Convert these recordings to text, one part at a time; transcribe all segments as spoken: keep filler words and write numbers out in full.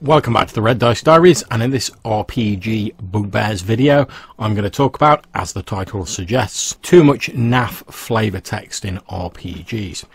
Welcome back to the Red Dice Diaries, and in this R P G Bugbears video I'm going to talk about, as the title suggests, too much naff flavour text in R P Gs.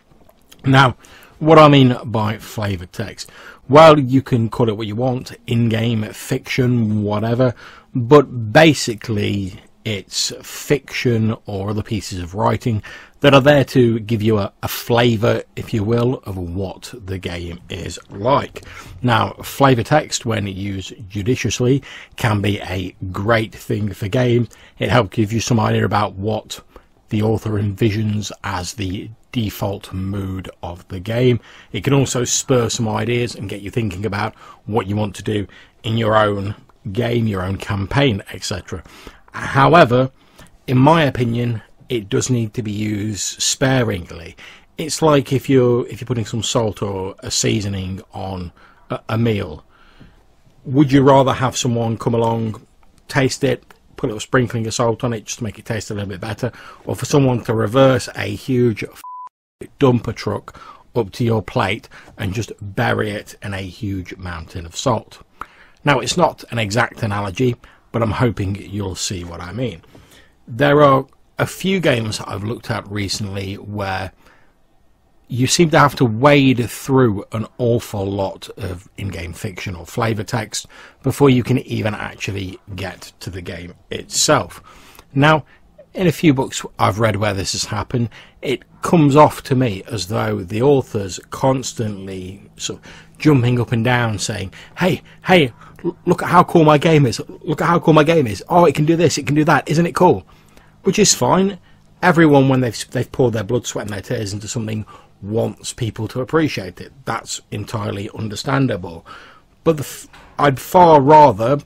Now, what I mean by flavour text? Well, you can call it what you want, in-game, fiction, whatever, but basically it's fiction or other pieces of writing that are there to give you a, a flavour, if you will, of what the game is like. Now, flavour text, when used judiciously, can be a great thing for games. It helps give you some idea about what the author envisions as the default mood of the game. It can also spur some ideas and get you thinking about what you want to do in your own game, your own campaign, et cetera. However, in my opinion, it does need to be used sparingly. It's like if you're if you're putting some salt or a seasoning on a, a meal. Would you rather have someone come along, taste it, put a little sprinkling of salt on it just to make it taste a little bit better, or for someone to reverse a huge dumper truck up to your plate and just bury it in a huge mountain of salt? Now, it's not an exact analogy, but I'm hoping you'll see what I mean. There are a few games I've looked at recently where you seem to have to wade through an awful lot of in-game fiction or flavor text before you can even actually get to the game itself. Now, in a few books I've read where this has happened, it comes off to me as though the author's constantly sort of jumping up and down saying, hey, hey, look at how cool my game is, look at how cool my game is, oh, it can do this, it can do that, isn't it cool? Which is fine. Everyone, when they've, they've poured their blood, sweat and their tears into something, wants people to appreciate it. That's entirely understandable. But the f I'd far rather,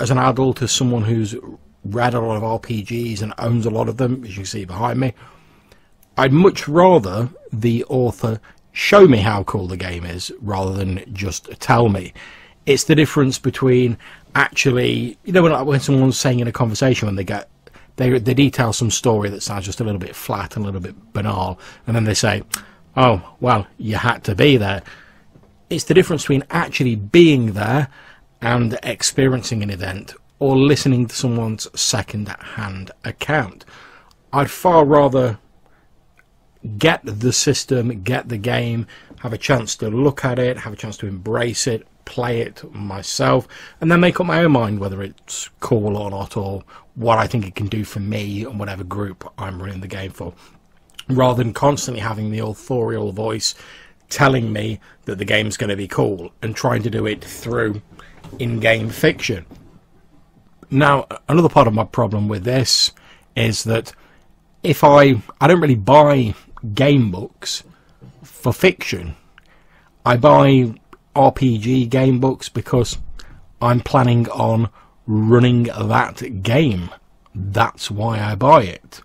as an adult, as someone who's read a lot of R P Gs and owns a lot of them, as you can see behind me, I'd much rather the author show me how cool the game is rather than just tell me. It's the difference between actually, you know, when, when someone's saying in a conversation, when they get they, they detail some story that sounds just a little bit flat and a little bit banal, and then they say, oh, well, you had to be there. It's the difference between actually being there and experiencing an event or listening to someone's second-hand account. I'd far rather get the system, get the game, have a chance to look at it, have a chance to embrace it, play it myself, and then make up my own mind whether it's cool or not, or what I think it can do for me and whatever group I'm running the game for, rather than constantly having the authorial voice telling me that the game's going to be cool and trying to do it through in-game fiction. Now, another part of my problem with this is that if I I don't really buy game books for fiction. I buy R P G game books because I'm planning on running that game. That's why I buy it.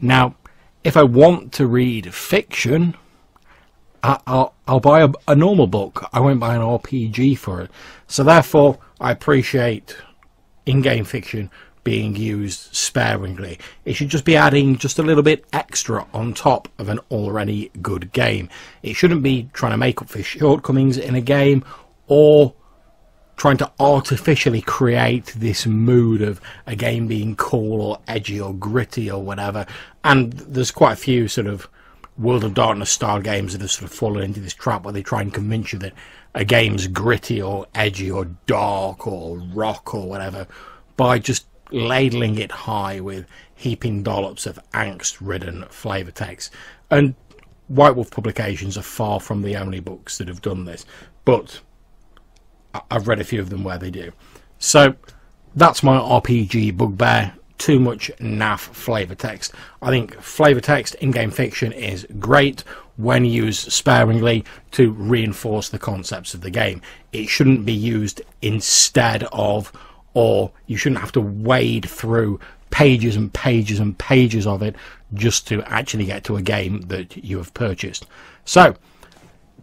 Now, if I want to read fiction, I, I'll, I'll buy a, a normal book. I won't buy an R P G for it. So therefore, I appreciate in-game fiction being used sparingly. It should just be adding just a little bit extra on top of an already good game. It shouldn't be trying to make up for shortcomings in a game or trying to artificially create this mood of a game being cool or edgy or gritty or whatever. And there's quite a few sort of World of Darkness style games that have sort of fallen into this trap where they try and convince you that a game's gritty or edgy or dark or rock or whatever by just ladling it high with heaping dollops of angst-ridden flavour text. And White Wolf publications are far from the only books that have done this, but I've read a few of them where they do. So that's my R P G bugbear: too much naff flavour text. I think flavour text in game fiction is great when used sparingly to reinforce the concepts of the game. It shouldn't be used instead of, or you shouldn't have to wade through pages and pages and pages of it just to actually get to a game that you have purchased. So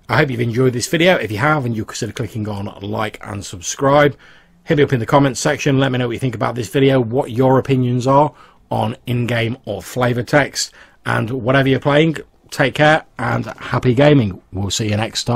I hope you've enjoyed this video. If you have, and you consider clicking on like and subscribe, hit me up in the comments section. Let me know what you think about this video, what your opinions are on in-game or flavor text, and whatever you're playing, take care and happy gaming. We'll see you next time.